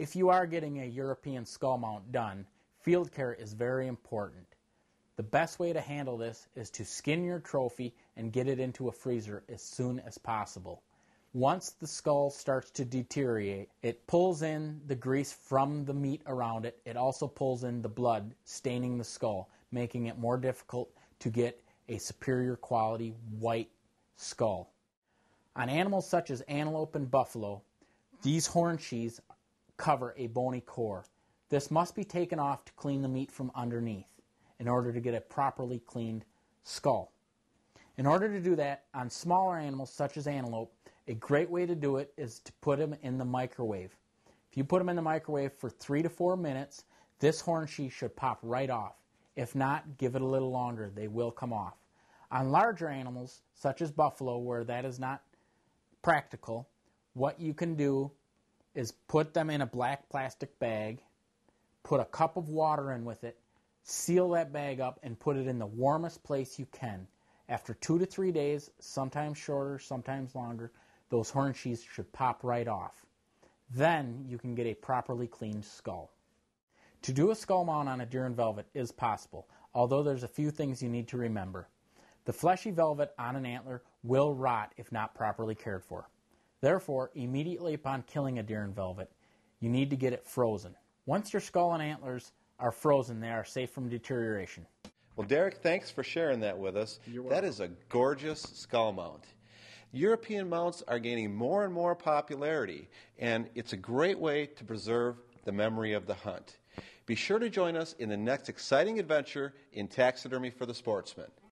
If you are getting a European skull mount done, field care is very important. The best way to handle this is to skin your trophy and get it into a freezer as soon as possible. Once the skull starts to deteriorate, it pulls in the grease from the meat around it. It also pulls in the blood, staining the skull, making it more difficult to get a superior quality white skull. On animals such as antelope and buffalo, these horn sheaths cover a bony core. This must be taken off to clean the meat from underneath in order to get a properly cleaned skull. In order to do that, on smaller animals such as antelope, a great way to do it is to put them in the microwave. If you put them in the microwave for 3 to 4 minutes, this horn sheath should pop right off. If not, give it a little longer. They will come off. On larger animals, such as buffalo, where that is not practical, what you can do is put them in a black plastic bag, put a cup of water in with it, seal that bag up, and put it in the warmest place you can. After 2 to 3 days, sometimes shorter, sometimes longer, those horn sheaths should pop right off. Then you can get a properly cleaned skull. To do a skull mount on a deer in velvet is possible, although there's a few things you need to remember. The fleshy velvet on an antler will rot if not properly cared for. Therefore, immediately upon killing a deer in velvet, you need to get it frozen. Once your skull and antlers are frozen, they are safe from deterioration. Well, Derek, thanks for sharing that with us. That is a gorgeous skull mount. European mounts are gaining more and more popularity, and it's a great way to preserve the memory of the hunt. Be sure to join us in the next exciting adventure in Taxidermy for the Sportsman.